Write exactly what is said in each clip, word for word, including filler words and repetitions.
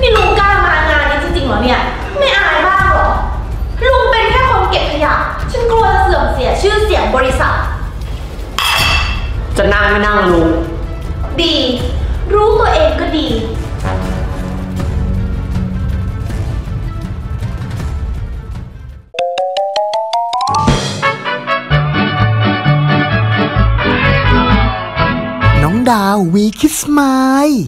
นี่ลุงกล้ามางานนี้จริงๆเหรอเนี่ยไม่อายบ้างเหรอลุงเป็นแค่คนเก็บขยะฉันกลัวเสื่อมเสียชื่อเสียงบริษัทจะนั่งไม่นั่งลุงดีรู้ตัวเองก็ดีน้องดาววีคิสไมล์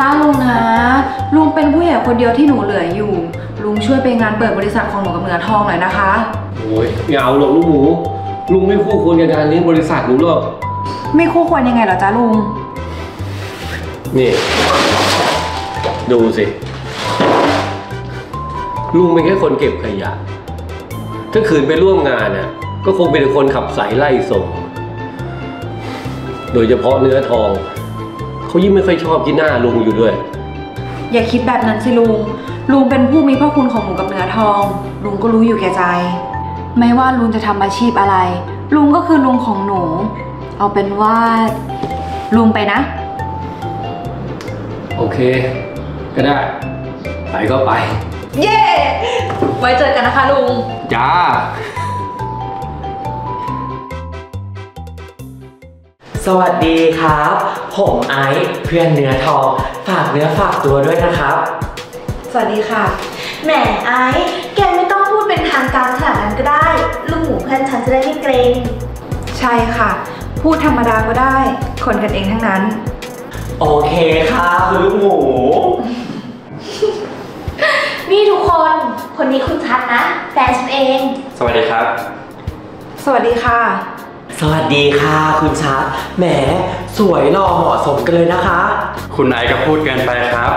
นะลุงนะลุงเป็นผู้ใหญ่คนเดียวที่หนูเหลืออยู่ลุงช่วยไปงานเปิดบริษัทของหนูกับเนื้อทองหน่อยนะคะโอ้ยอย่าเอาหรอกลูกหมูลุงไม่คู่ควรกับการเลี้ยงบริษัทหนูหรอกไม่คู่ควรยังไงเหรอจ๊ะลุงนี่ดูสิลุงเป็นแค่คนเก็บขยะถ้าขืนไปร่วมงานน่ะก็คงเป็นคนขับสายไล่ส่งโดยเฉพาะเนื้อทองเขายิ่งไม่ค่อยชอบที่หน้าลุงอยู่ด้วยอย่าคิดแบบนั้นสิลุงลุงเป็นผู้มีพระคุณของหนูกับเนื้อทองลุงก็รู้อยู่แก่ใจไม่ว่าลุงจะทำอาชีพอะไรลุงก็คือลุงของหนูเอาเป็นว่าลุงไปนะโอเคก็ได้ไปก็ไปเย้ไว้เจอกันนะคะลุงจ้าสวัสดีครับผมไอซ์เพื่อนเนื้อทองฝากเนื้อฝากตัวด้วยนะครับสวัสดีค่ะแหมไอซ์แกไม่ต้องพูดเป็นทางการขนาดนั้นก็ได้ลูกหมูเพื่อนฉันจะได้ไม่เกรงใช่ค่ะพูดธรรมดาก็ได้คนกันเองทั้งนั้นโอเคค่ะคุณลูกหมู นี่ทุกคนคนนี้คุณชัดนะแฟนฉันเองสวัสดีครับสวัสดีค่ะสวัสดีค่ะคุณชัดแหมสวยหล่อเหมาะสมกันเลยนะคะคุณไอก็พูดเกินไปครับ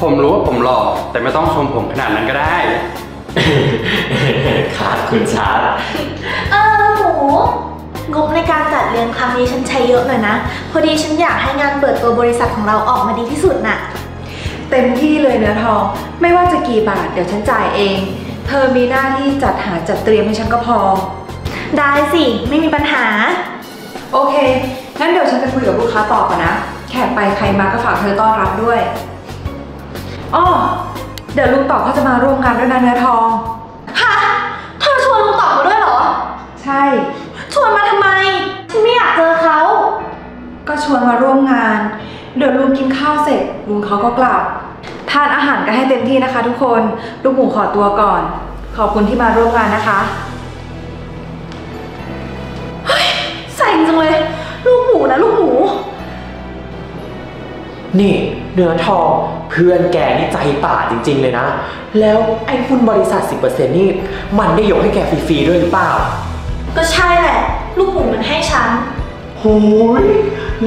ผมรู้ว่าผมหล่อแต่ไม่ต้องชมผมขนาดนั้นก็ได้ค่ะคุณชัดเออหมูงบในการจัดเลี้ยงครั้งนี้ฉันใช้เยอะหน่อยนะพอดีฉันอยากให้งานเปิดตัวบริษัทของเราออกมาดีที่สุดน่ะเต็มที่เลยเนื้อทองไม่ว่าจะกี่บาทเดี๋ยวฉันจ่ายเองเธอมีหน้าที่จัดหาจัดเตรียมให้ฉันก็พอได้สิไม่มีปัญหาโอเคงั้นเดี๋ยวฉันจะคุยกับลูกค้าต่อก่อนนะแขกไปใครมาก็ฝากเธอต้อนรับด้วยอ้อเดี๋ยวลุงต่อเขาจะมาร่วมงานด้วยนะเนื้อทองฮะเธอชวนลุงต่อมาด้วยเหรอใช่ชวนมาทำไมฉันไม่อยากเจอเขาก็ชวนมาร่วมงานเดี๋ยวลุงกินข้าวเสร็จลุงเขาก็กลับทานอาหารกันให้เต็มที่นะคะทุกคนลูกหมูขอตัวก่อนขอบคุณที่มาร่วมงานนะคะใส่จังเลยลูกหมูนะลูกหมูนี่เนื้อทองเพื่อนแกนี่ใจป่าจริงๆเลยนะแล้วไอ้คุณบริษัท สิบเปอร์เซ็นต์ นี่มันได้ยกให้แกฟรีๆด้วยหรือเปล่าก็ใช่แหละลูกหมูมันให้ฉันโอ้ย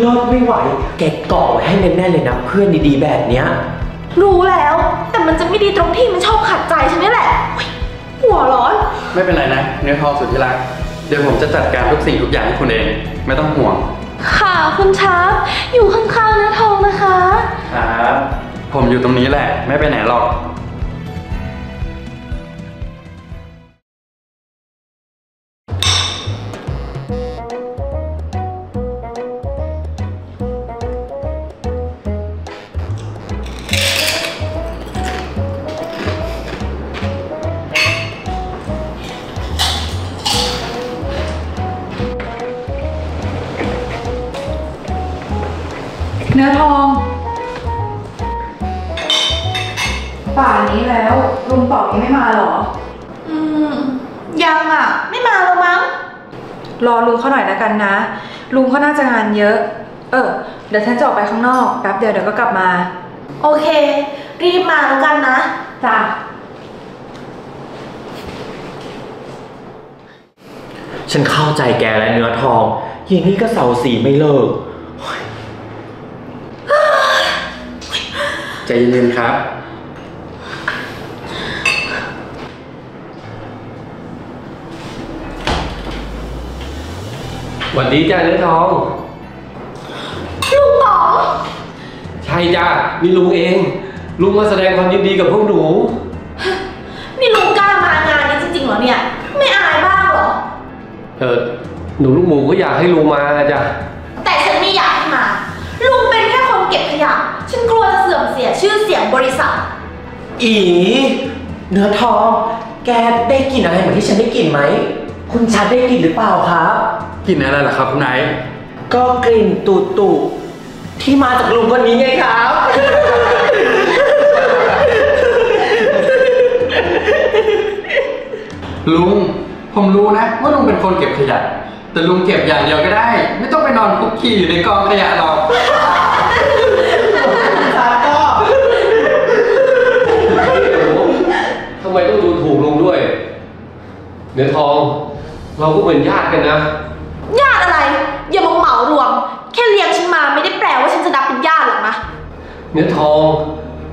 รอดไม่ไหวแกเกาะไว้ให้แน่ๆเลยนะเพื่อนดีๆแบบเนี้ยรู้แล้วแต่มันจะไม่ดีตรงที่มันชอบขัดใจฉันนี่แหละหัวร้อนไม่เป็นไรนะเนื้อทองสุดที่รักเดี๋ยวผมจะจัดการทุกสิ่งทุกอย่างให้คุณเองไม่ต้องห่วงค่ะคุณชัดอยู่ข้างๆเนื้อทองนะคะครับผมอยู่ตรงนี้แหละไม่ไปไหนหรอกเนื้อทองป่านนี้แล้วลุงต่อยังไม่มาหรออืมยังอ่ะไม่มาแล้วมั้งรอลุงเขาหน่อยแล้วกันนะลุงเขาน่าจะงานเยอะเออเดี๋ยวฉันจะออกไปข้างนอกแป๊บเดียวเดี๋ยวก็กลับมาโอเครีบมาแล้วกันนะจ้ะฉันเข้าใจแกแล้วเนื้อทองยิงนี่ก็เสาสีไม่เลิกใจเย็นๆครับหวัดดีจ้าเนื้อทองลุงป๋องใช่จ้ามีลุงเองลุงมาแสดงความยินดีกับพวกหนูนี่ลุงกล้ามางานนี้จริงๆเหรอเนี่ยไม่อาย เออหนูลูกหมูก็อยากให้ลุงมาจ้ะแต่ฉันไม่อยากให้มาลุงเป็นแค่คนเก็บขยะฉันกลัวจะเสื่อมเสียชื่อเสียงบริษัทอีเนื้อทองแกได้กลิ่นอะไรเหมือนที่ฉันได้กลิ่นไหมคุณชัดได้กลิ่นหรือเปล่าครับกลิ่นอะไรล่ะครับคุณนายก็กลิ่นตูดตูดที่มาจากลุงคนนี้ไงครับลุงผมรู้นะว่าลุงเป็นคนเก็บขยะแต่ลุงเก็บอย่างเดียวก็ได้ไม่ต้องไปนอนคุกขี้อยู่ในกองขยะหรอกทำไมต้องดูถูกลุงด้วยเนื้อทองเราก็เหมือนญาติกันนะญาติอะไรอย่ามาเหมารวมแค่เลี้ยงฉันมาไม่ได้แปลว่าฉันจะนับเป็นญาติหรอกนะเนื้อทอง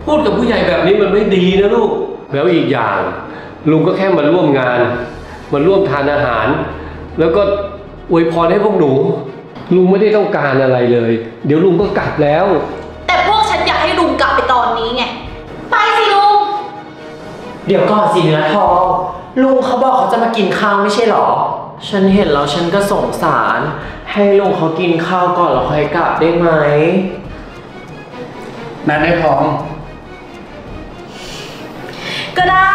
พูดกับผู้ใหญ่แบบนี้มันไม่ดีนะลูกแล้วอีกอย่างลุงก็แค่มาร่วมงานมาร่วมทานอาหารแล้วก็อวยพรให้พวกหนูลุงไม่ได้ต้องการอะไรเลยเดี๋ยวลุงก็กลับแล้วแต่พวกฉันอยากให้ลุงกลับไปตอนนี้ไงไปสิลุงเดี๋ยวก่อนสิเนื้อทองลุงเขาบอกเขาจะมากินข้าวไม่ใช่หรอฉันเห็นแล้วฉันก็สงสารให้ลุงเขากินข้าวก่อนแล้วค่อยกลับได้ไหมนั่นได้พร้อมก็ได้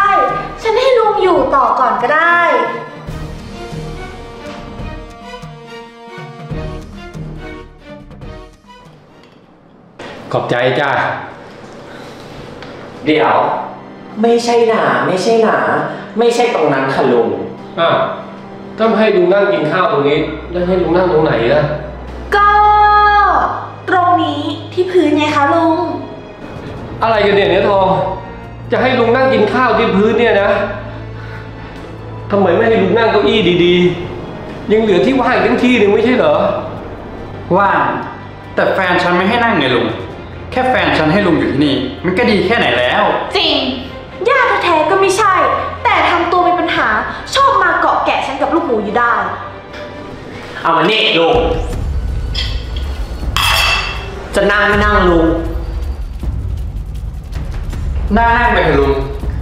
ฉันให้ลุงอยู่ต่อก่อนก็ได้ขอบใจจ้าเดี๋ยวไม่ใช่หนาไม่ใช่หนาไม่ใช่ตรงนั้นค่ะลุงอ่ะก็ให้ลุงนั่งกินข้าวตรงนี้แล้วให้ลุงนั่งตรงไหนล่ะก็ตรงนี้ที่พื้นไงคะลุงอะไรกันเนี่ยเนื้อทองจะให้ลุงนั่งกินข้าวที่พื้นเนี่ยนะทำไมไม่ให้ลุงนั่งเก้าอี้ดีๆยังเหลือที่ว่างทั้งที่หนึ่งไม่ใช่เหรอว่างแต่แฟนฉันไม่ให้นั่งไงลุงแค่แฟนฉันให้ลุงอยู่ที่นี่มันก็ดีแค่ไหนแล้วจริงญาติแท้ๆก็ไม่ใช่แต่ทำตัวเป็นปัญหาชอบมาเกาะแกะฉันกับลูกหมูอยู่ได้เอามานี่ลุงจะนั่งไม่นั่งลุงนั่งนั่งไปเถอะลุง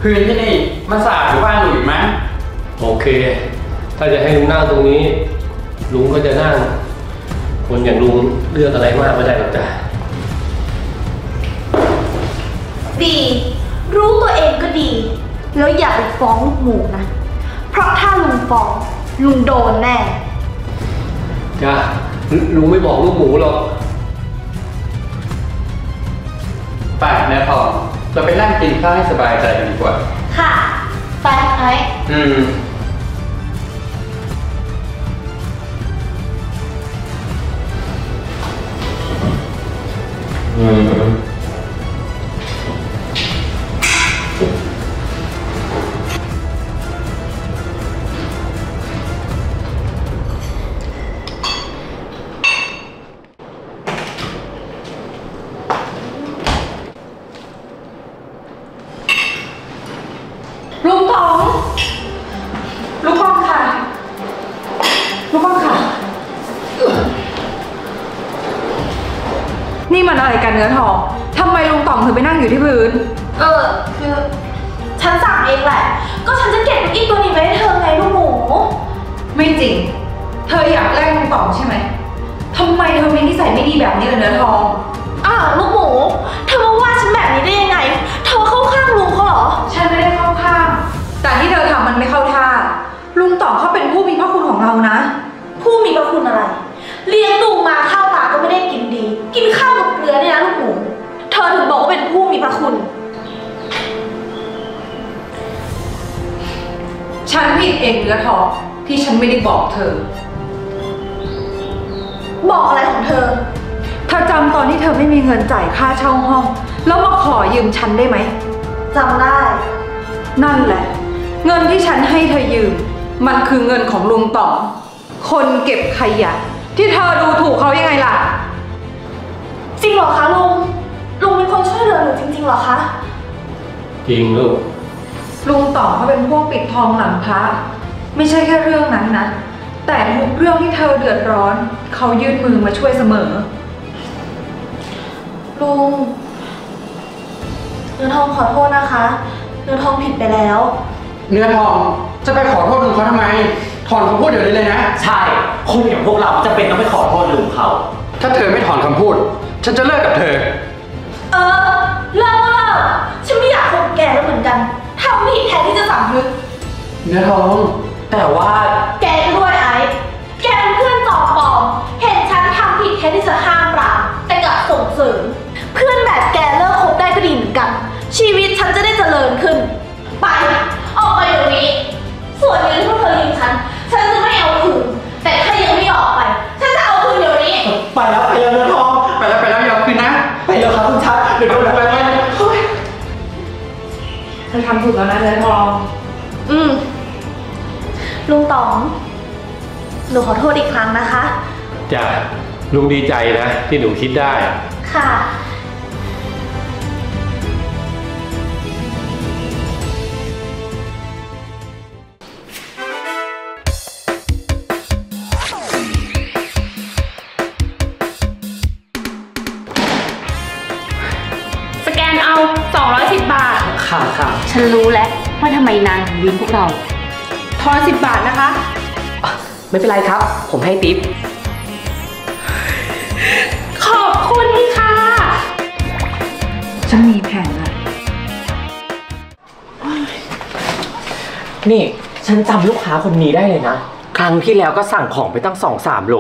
พื้นที่นี่มันสะอาดหรือว่าหลุยมั้งโอเคถ้าจะให้ลุงนั่งตรงนี้ลุงก็จะนั่งคนอย่างลุงเลือกอะไรมากไม่ได้หรอกจ้ะดีรู้ตัวเองก็ดีแล้วอย่าไปฟ้องลูกหมูนะเพราะถ้าลุงฟ้องลุงโดนแน่จ้ะลุงไม่บอกลูกหมูหรอกไปนะพ่อเราไปนั่งกินข้าวให้สบายใจกันดีกว่าค่ะไปไหมอืมอืมนี่มันอะไรกันเนื้อทองทำไมลุงต่องถึงไปนั่งอยู่ที่พื้นเออคือฉันสั่งเองแหละก็ฉันจะเก็บเก้าอี้ตัวนี้ไว้ให้เธอไงลูกหมูไม่จริงเธออยากแกล้งลุงต่องใช่ไหมทำไมเธอมีนิสัยไม่ดีแบบนี้เลยเนื้อทองอ้าวลูกหมูเธอมาว่าฉันแบบนี้ได้ยังไงเธอเข้าข้างลุงเขาเหรอฉันไม่ได้เข้าข้างแต่ที่เธอทำมันไม่เข้าท่าลุงต่องเขาเป็นผู้มีพระคุณของเรานะผู้มีพระคุณอะไรเลี้ยงดูมาข้าวปลาก็ไม่ได้กินดีกินข้าวกับเกลือเนี่ยนะลูกหมูเธอถึงบอกว่าเป็นผู้มีพระคุณฉันผิดเองเนื้อทองที่ฉันไม่ได้บอกเธอบอกอะไรของเธอเธอจำตอนที่เธอไม่มีเงินจ่ายค่าเช่าห้องแล้วมาขอยืมฉันได้ไหมจำได้นั่นแหละเงินที่ฉันให้เธอยืมมันคือเงินของลุงต่อคนเก็บขยะที่เธอดูถูกเขายังไงล่ะจริงเหรอคะลุงลุงเป็นคนช่วยเหลือหนูจริงๆเหรอคะจริงลูกลุงต่อเขาเป็นพวกปิดทองหลังพระไม่ใช่แค่เรื่องนั้นนะแต่ทุกเรื่องที่เธอเดือดร้อนเขายื่นมือมาช่วยเสมอลุงเนื้อทองขอโทษนะคะเนื้อทองผิดไปแล้วเนื้อทองจะไปขอโทษลุงเขาทำไมท ถอนคำพูดเดี๋ยวนี้เลยนะใช่คนอย่างพวกเราจะเป็นต้องไปขอโทษลุงเขาถ้าเธอไม่ถอนคำพูดฉันจะเลิกกับเธอเออเลิกก็เลิกฉันไม่อยากคบแกแล้วเหมือนกันทำผิดแทนที่จะสำนึกเนื้อทองแต่ว่าแกด้วยไอ้แกเป็นเพื่อนจอบปอมเห็นฉันทำผิดแทนที่จะห้ามปรามแต่กลับส่งเสริมเพื่อนแบบแกเลิกคบได้ก็ดีเหมือนกันชีวิตฉันจะได้เจริญขึ้นไปออกไปเดี๋ยวนี้ส่วนเงินที่เธอยืมฉันฉันจะไม่เอาคืนแต่ถ้ายังไม่ออกไปฉันจะเอาคืนเดี๋ยวนี้ไปแล้วไปแล้วเนื้อทองไปแล้วไปแล้วอย่าคืนนะไปแล้วครับคุณชัดเดี๋ยวโดนไปไปเธอทำถูกแล้วนะเนื้อทองอืมลุงต๋องหนูขอโทษอีกครั้งนะคะจ้ะลุงดีใจนะที่หนูคิดได้ค่ะสแกนเอาสองร้อยสิบบาทค่ะค่ะฉันรู้แล้วว่าทำไมนางถึงยืมพวกเราทอนสิบบาทนะคะไม่เป็นไรครับผมให้ติ๊บขอบคุณค่ะฉันมีแผนละนี่ฉันจำลูกค้าคนนี้ได้เลยนะครั้งที่แล้วก็สั่งของไปตั้งสองสามโหล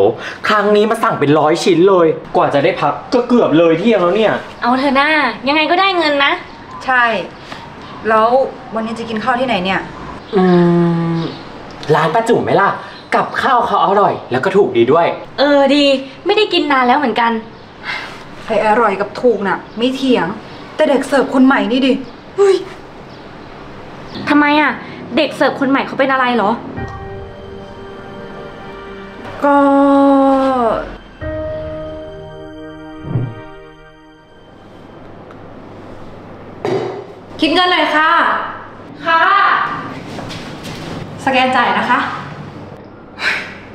ครั้งนี้มาสั่งเป็นร้อยชิ้นเลยกว่าจะได้พักก็เกือบเลยเที่ยงแล้วเนี่ยเอาเธอหน้ายังไงก็ได้เงินนะใช่แล้ววันนี้จะกินข้าวที่ไหนเนี่ยอืมร้านป้าจุ๋มไหมล่ะกับข้าวเขาอร่อยแล้วก็ถูกดีด้วยเออดีไม่ได้กินนานแล้วเหมือนกันไอ้อร่อยกับถูกน่ะไม่เถียงแต่เด็กเสิร์ฟคนใหม่นี่ดิเฮ้ยทำไมอ่ะเด็กเสิร์ฟคนใหม่เขาเป็นอะไรเหรอก็คิดเงินหน่อยค่ะค่ะสแกนจ่ายนะคะ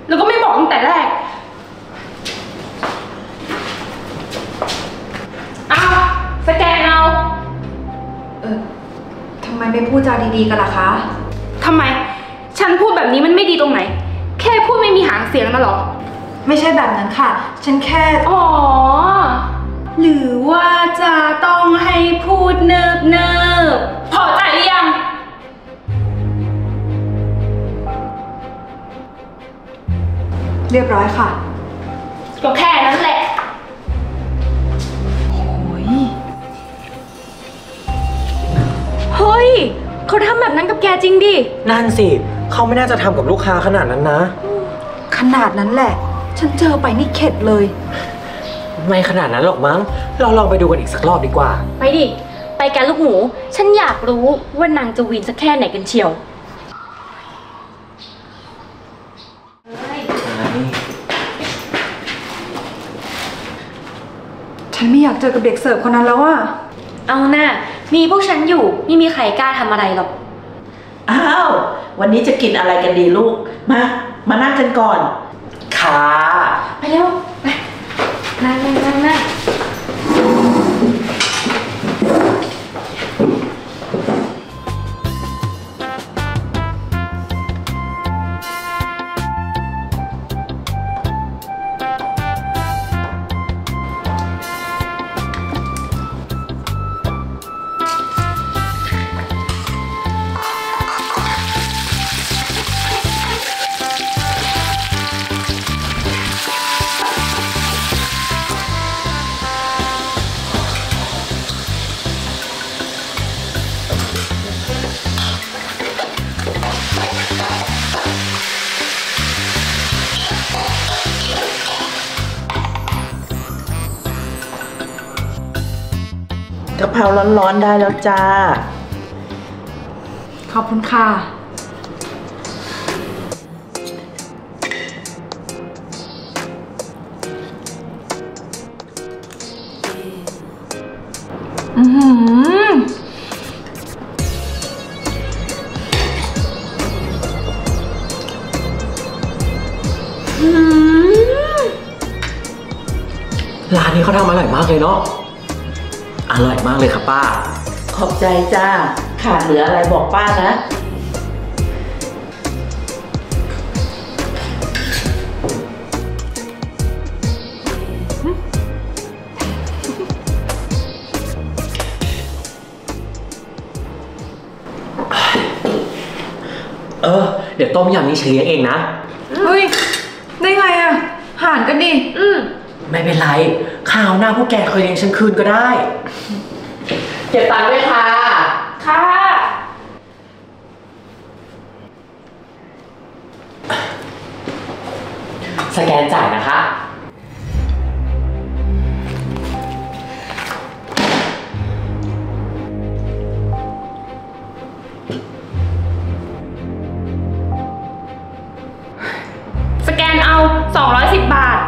แล้วก็ไม่บอกตั้งแต่แรกเอาสแกนเอาเออทำไมไม่พูดจาดีๆกันล่ะคะทำไมฉันพูดแบบนี้มันไม่ดีตรงไหนแค่พูดไม่มีหางเสียงนะหรอไม่ใช่แบบนั้นค่ะฉันแค่อ๋อหรือว่าจะต้องให้พูดเนิบเนิบพอใจหรือยังเรียบร้อยค่ะก็แค่นั้นแหละโอ้ยเฮ้ยเขาทำแบบนั้นกับแกจริงดินั่นสิเขาไม่น่าจะทำกับลูกค้าขนาดนั้นนะขนาดนั้นแหละฉันเจอไปนี่เข็ดเลยไม่ขนาดนั้นหรอกมั้งเราลองไปดูกันอีกสักรอบดีกว่าไปดิไปกันลูกหมูฉันอยากรู้ว่านางจะวีนสักแค่ไหนกันเชียวฉันไม่อยากเจอกับเด็กเสิร์ฟคนนั้นแล้วอะเอาหน้ามีพวกฉันอยู่ไม่มีใครกล้าทำอะไรหรอกอ้าววันนี้จะกินอะไรกันดีลูกมามานั่งกันก่อนค่ะไปเร็วไปนั่งนั่งนั่งนั่งกะเพราร้อนๆได้แล้วจ้าขอบคุณค่ะอือหือร้านนี้เขาทำอร่อยมากเลยเนาะอร่อยมากเลยค่ะป้าขอบใจจ้าขาดเหลืออะไรบอกป้านะ เดี๋ยวต้มยำนี้ฉันเลี้ยงเองนะเฮ้ยได้ไงอะห่านกันดิอืมไม่เป็นไรข่าวหน้าผู้แกเคยเลี้ยงฉันคืนก็ได้เก็บตังค์ด้วยค่ะค่ะสแกนจ่ายนะคะสแกนเอาสองร้อยสิบบาท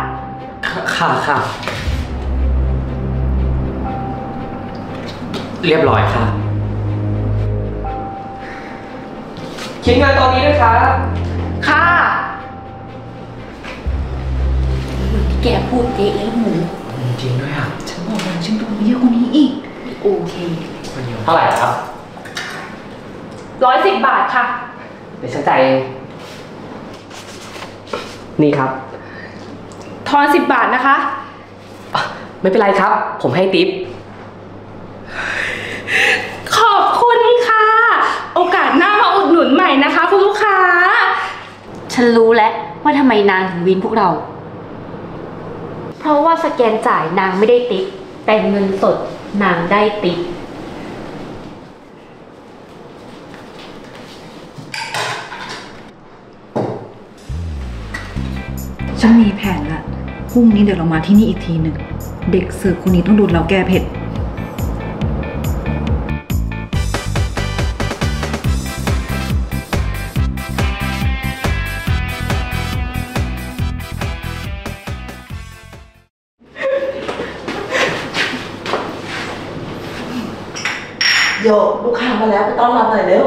ค่ะค่ะเรียบร้อยค่ะคิดเงินตอนนี้นะคะค่ะแกพูดเจ๊แล้วหมูจริงด้วยอ่ะฉันบอกแล้วฉันโดนเยอะกว่านี้อีกโอเคเท่าไหร่ครับร้อยสิบบาทค่ะเดี๋ยวฉันจ่ายนี่ครับทอนสิบบาทนะคะไม่เป็นไรครับผมให้ติ๊บขอบคุณค่ะโอกาสหน้ามาอุดหนุนใหม่นะคะคุณลูกค้าฉันรู้แล้วว่าทำไมนางถึงวินพวกเราเพราะว่าสแกนจ่ายนางไม่ได้ติ๊บแต่เงินสดนางได้ติ๊บฉันมีแผนละพรุ่งนี้เดี๋ยวเรามาที่นี่อีกทีหนึ่งเด็กเสิร์ฟคนนี้ต้องโดนเราแก้เผ็ดโยลูกค้ามาแล้วไปต้อนรับหน่อยเร็ว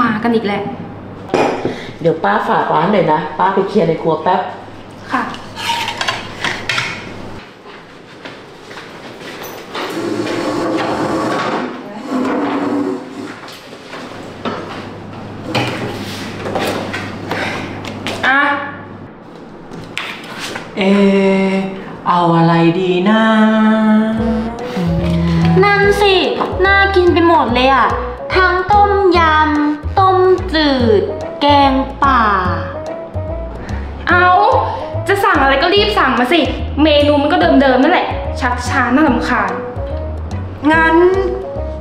มากันอีกแล้วเดี๋ยวป้าฝากร้านหน่อยนะป้าไปเคลียร์ในครัวแป๊บค่ะอะเอเอาอะไรดีนะนั่นสิน่ากินไปหมดเลยอ่ะทั้งต้มยำต้มจืดแกงป่าเอาจะสั่งอะไรก็รีบสั่งมาสิเมนูมันก็เดิมๆนั่นแหละชักช้าน่ารำคาญงั้น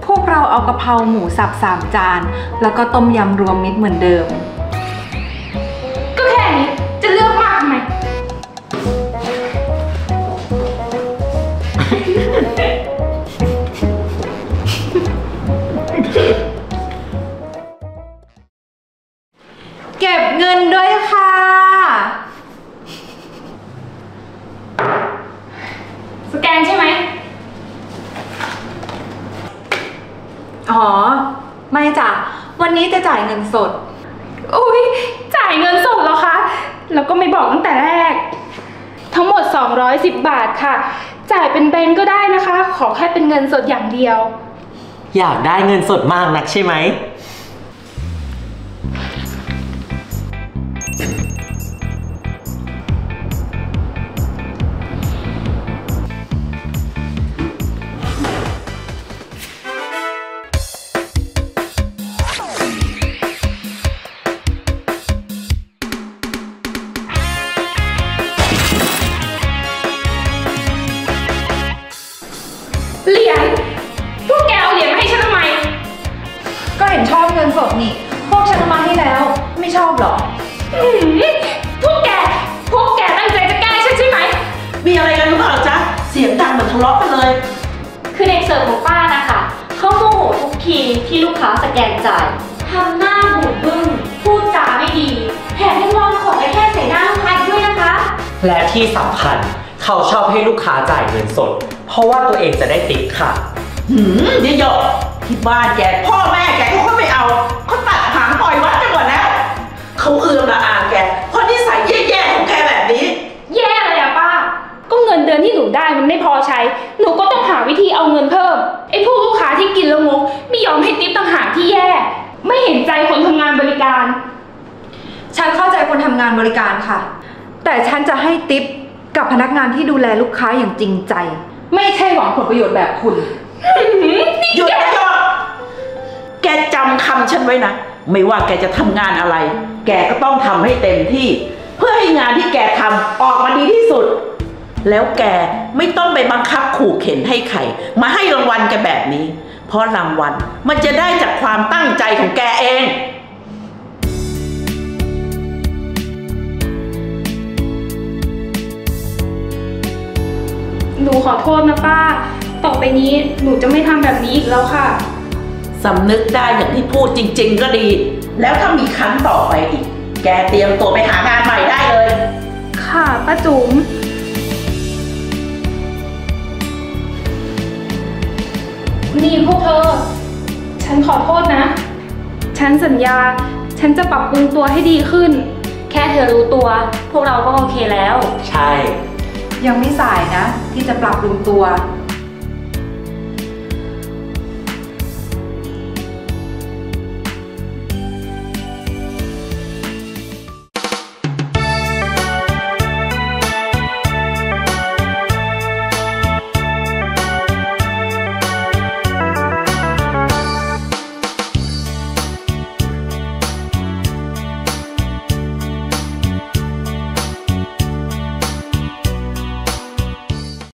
พวกเราเอากะเพราหมูสับสามจานแล้วก็ต้มยำรวมมิตรเหมือนเดิมก็แค่นี้จะเลือกมากทำไมเก็บเงินด้วยค่ะสแกนใช่ไหมอ๋อไม่จ้ะวันนี้จะจ่ายเงินสดอุ๊ยจ่ายเงินสดเหรอคะแล้วก็ไม่บอกตั้งแต่แรกทั้งหมดสองร้อยสิบบาทค่ะจ่ายเป็นแบงก์ก็ได้นะคะขอแค่เป็นเงินสดอย่างเดียวอยากได้เงินสดมากนักใช่ไหมเหรียญพวกแกเอาเหรียญมาให้ฉันทำไมก็เห็นชอบเงินสดนี่พวกฉันมาให้แล้วไม่ชอบหรอพวกแกพวกแกตั้งใจจะแกล้งฉันใช่ไหมมีอะไรกันหรือเปล่าจ๊ะเสียงดังเหมือนทะเลาะกันเลยคือเด็กเสิร์ฟของป้านะคะเขาโมโหทุกทีที่ลูกค้าสแกนจ่ายทำหน้าบูดบึ้งพูดจาไม่ดีแถมให้มองของไปแค่ใส่หน้าลูกค้าด้วยนะคะและที่สำคัญเขาชอบให้ลูกค้าจ่ายเงินสดเพราะว่าตัวเองจะได้ติ๊กค่ะหืมเยอะๆที่บ้านแกพ่อแม่แกเขาก็ไม่เอาเขาตัดหางปล่อยวัดกันหมดแล้วเขาเอือมละอาแกเพราะนิสัยแย่ๆของแกแบบนี้แย่อะไรอะป้าก็เงินเดือนที่หนูได้มันไม่พอใช้หนูก็ต้องหาวิธีเอาเงินเพิ่มไอ้พวกลูกค้าที่กินแล้วงงไม่ยอมให้ติ๊กต่างหากที่แย่ไม่เห็นใจคนทำงานบริการฉันเข้าใจคนทำงานบริการค่ะแต่ฉันจะให้ติ๊กกับพนักงานที่ดูแลลูกค้าอย่างจริงใจไม่ใช่หวังผลประโยชน์แบบคุณหยุดหยุดแกจำคำฉันไว้นะ ไม่ว่าแกจะทำงานอะไรแกก็ต้องทำให้เต็มที่เพื่อให้งานที่แกทำออกมาดีที่สุดแล้วแกไม่ต้องไปบังคับขู่เข็นให้ใครมาให้รางวัลแกแบบนี้เพราะรางวัลมันจะได้จากความตั้งใจของแกเองหนูขอโทษนะป้าต่อไปนี้หนูจะไม่ทำแบบนี้อีกแล้วค่ะสำนึกได้อย่างที่พูดจริงๆก็ดีแล้วถ้ามีครั้งต่อไปอีกแกเตรียมตัวไปหางานใหม่ได้เลยค่ะป้าจุ๋มนี่พวกเธอฉันขอโทษนะฉันสัญญาฉันจะปรับปรุงตัวให้ดีขึ้นแค่เธอรู้ตัวพวกเราก็โอเคแล้วใช่ยังไม่สายนะที่จะปรับปรุงตัว